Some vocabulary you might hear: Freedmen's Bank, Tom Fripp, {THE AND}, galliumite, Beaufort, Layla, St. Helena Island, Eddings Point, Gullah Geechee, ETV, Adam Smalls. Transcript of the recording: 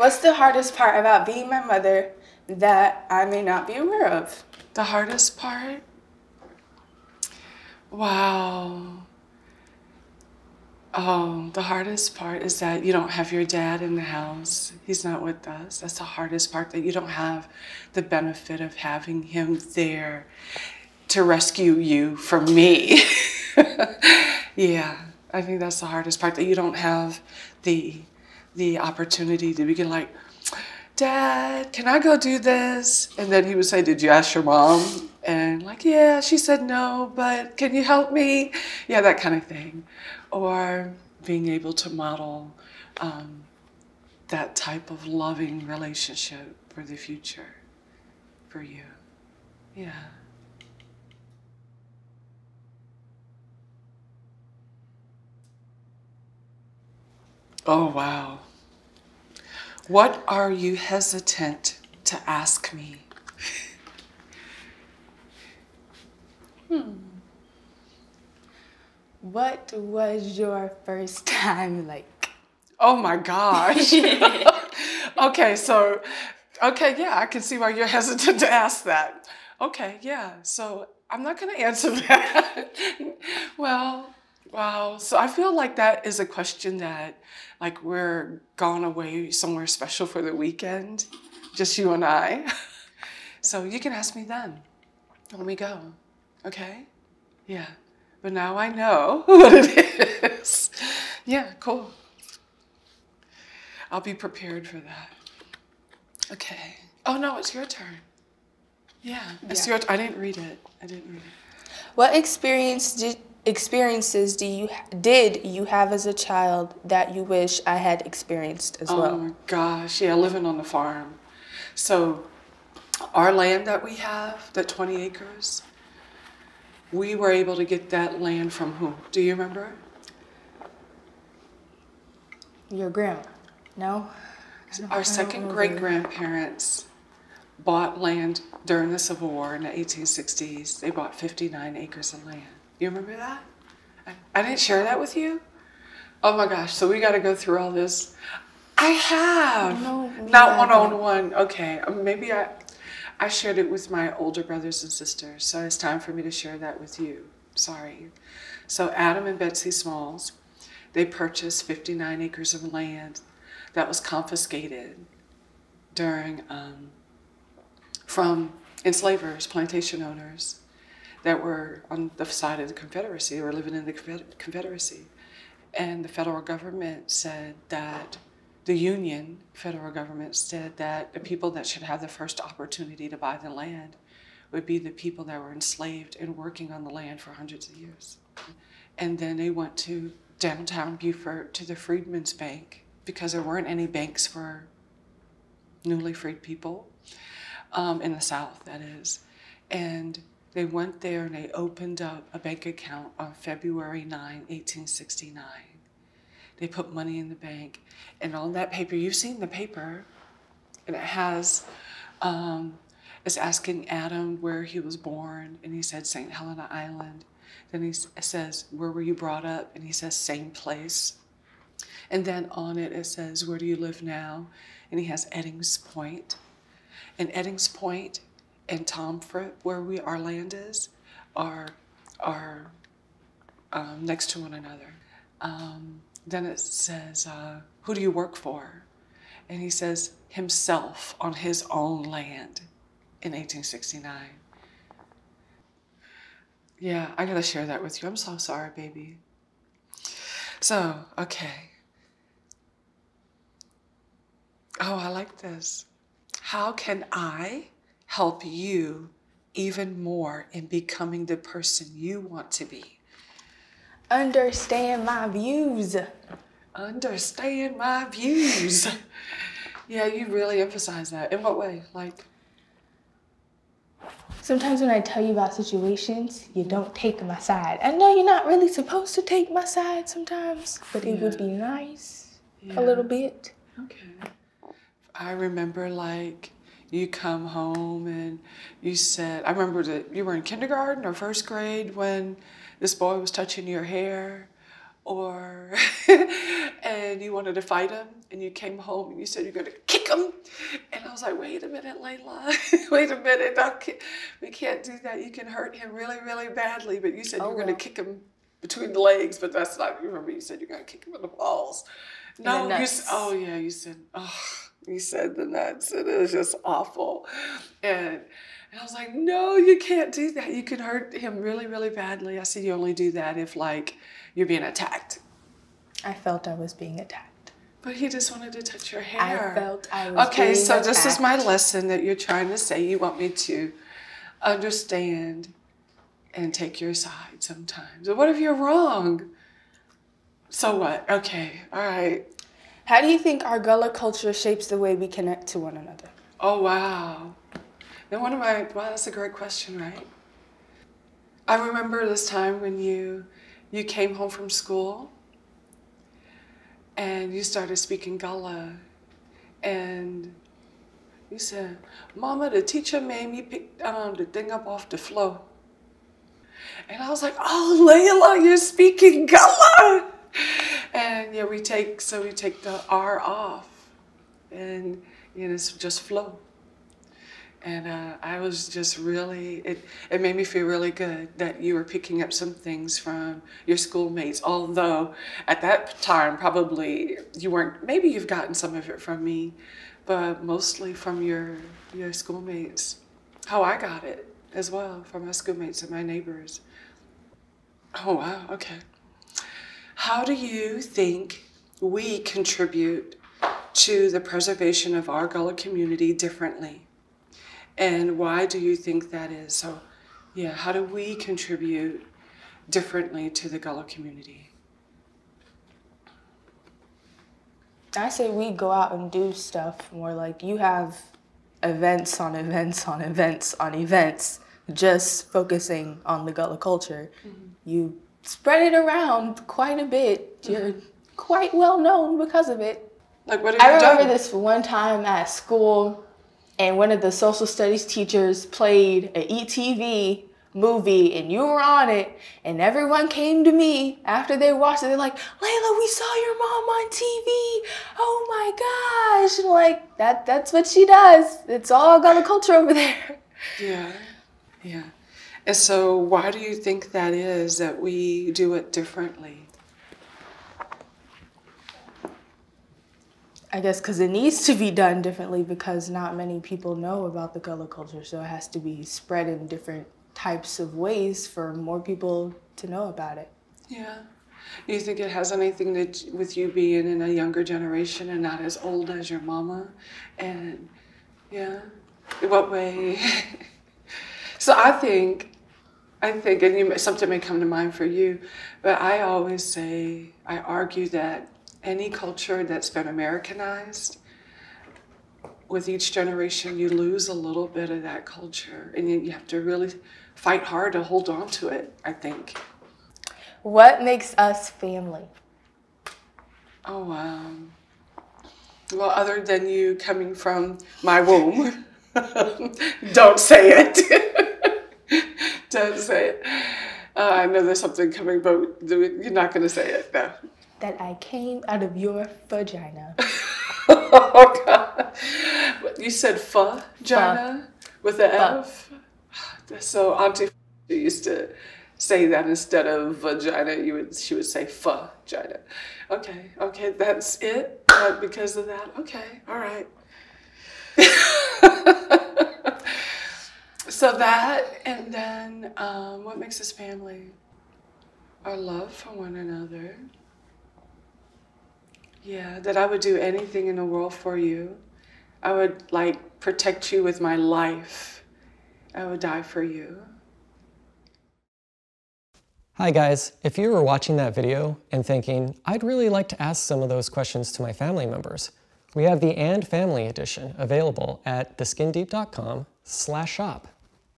What's the hardest part about being my mother that I may not be aware of? The hardest part? Wow. The hardest part is that you don't have your dad in the house. He's not with us. That's the hardest part, that you don't have the benefit of having him there to rescue you from me. Yeah, I think that's the hardest part, that you don't have the opportunity to begin like, Dad, can I go do this? And then he would say, did you ask your mom? And like, yeah, she said no, but can you help me? Yeah, that kind of thing. Or being able to model that type of loving relationship for the future, for you. Yeah. Oh, wow. What are you hesitant to ask me? What was your first time like? Oh my gosh. Okay, so, okay, yeah, I can see why you're hesitant to ask that. Okay, yeah, so I'm not gonna answer that. Well, wow, so I feel like that is a question that, like, we're gone away somewhere special for the weekend, just you and I. So you can ask me then, when we go, okay? Yeah, but now I know what it is. Yeah, cool. I'll be prepared for that. Okay. Oh no, it's your turn. Yeah, it's your turn. I didn't read it, I didn't read it. What experience experiences did you have as a child that you wish I had experienced as well? Oh my gosh, yeah, living on the farm. So our land that we have, that 20 acres, we were able to get that land from who? Do you remember? Your grandma, no? Our second great-grandparents bought land during the Civil War in the 1860s. They bought 59 acres of land. You remember that? I didn't share that with you? Oh my gosh, so we gotta go through all this. I have, not one-on-one. Okay, maybe I shared it with my older brothers and sisters, so it's time for me to share that with you, sorry. So Adam and Betsy Smalls, they purchased 59 acres of land that was confiscated during, from enslavers, plantation owners, that were on the side of the Confederacy, they were living in the Confederacy. And the federal government said that, the Union federal government said that the people that should have the first opportunity to buy the land would be the people that were enslaved and working on the land for hundreds of years. And then they went to downtown Beaufort to the Freedmen's Bank because there weren't any banks for newly freed people, in the South, that is. And they went there and they opened up a bank account on February 9, 1869. They put money in the bank, and on that paper, you've seen the paper, and it has, it's asking Adam where he was born, and he said St. Helena Island. Then he says, where were you brought up? And he says, same place. And then on it, it says, where do you live now? And he has Eddings Point. And Eddings Point and Tom Fripp, where our land is, are next to one another. Then it says, who do you work for? And he says, himself on his own land in 1869. Yeah, I gotta share that with you. I'm so sorry, baby. So, okay. Oh, I like this. How can I help you even more in becoming the person you want to be? Understand my views. Understand my views. Yeah, you really emphasize that. In what way? Like, sometimes when I tell you about situations, you don't take my side. I know you're not really supposed to take my side sometimes, but it would be nice a little bit. Okay. I remember, like, you come home and you said, I remember that you were in kindergarten or first grade when this boy was touching your hair, or and you wanted to fight him, and you came home and you said you're going to kick him. And I was like, wait a minute, Layla, wait a minute, we can't do that. You can hurt him really, really badly, but you said you're going to kick him between the legs, but that's not, remember you said you're going to kick him in the balls. No, the nuts. You said the nuts, and it was just awful. And I was like, no, you can't do that. You could hurt him really, really badly. I said, you only do that if, like, you're being attacked. I felt I was being attacked. But he just wanted to touch your hair. I felt I was being attacked. Okay, so this is my lesson that you're trying to say. You want me to understand and take your side sometimes. But what if you're wrong? So what? Okay, all right. How do you think our Gullah culture shapes the way we connect to one another? Oh, wow. Now, that's a great question, right? I remember this time when you came home from school and you started speaking Gullah. And you said, Mama, the teacher made me pick the thing up off the floor. And I was like, oh, Layla, you're speaking Gullah. And yeah, we take the R off and it's just flow. And I was just really, it made me feel really good that you were picking up some things from your schoolmates, although at that time probably you weren't, maybe you've gotten some of it from me, but mostly from your schoolmates. How I got it as well from my schoolmates and my neighbors. Oh, wow, okay. How do you think we contribute to the preservation of our Gullah community differently? And why do you think that is? So, yeah, how do we contribute differently to the Gullah community? I say we go out and do stuff more like you have events on events on events on events, just focusing on the Gullah culture. Mm-hmm. You spread it around quite a bit. You're quite well known because of it. Like, what have you done? I remember this one time at school, and one of the social studies teachers played an ETV movie and you were on it, and everyone came to me after they watched it. They're like, Layla, we saw your mom on TV. Oh my gosh. And like, that's what she does. It's all Gullah culture over there. Yeah, yeah. And so why do you think that is, that we do it differently? I guess because it needs to be done differently because not many people know about the Gullah culture, so it has to be spread in different types of ways for more people to know about it. Yeah. Do you think it has anything to with you being in a younger generation and not as old as your mama? And yeah, in what way? So I think, and something may come to mind for you, but I always say, I argue that any culture that's been Americanized, with each generation, you lose a little bit of that culture, and you have to really fight hard to hold on to it, I think. What makes us family? Oh, wow. Well, other than you coming from my womb, don't say it. Don't say it. I know there's something coming, but you're not going to say it, no. That I came out of your vagina. Oh, God. You said vagina with an F? So Auntie used to say that instead of vagina, she would say vagina. Okay, okay, that's it? Because of that? Okay, all right. So that, and then what makes us family? Our love for one another. Yeah, that I would do anything in the world for you. I would, like, protect you with my life. I would die for you. Hi guys, if you were watching that video and thinking, I'd really like to ask some of those questions to my family members, we have the And Family edition available at theskindeep.com/shop.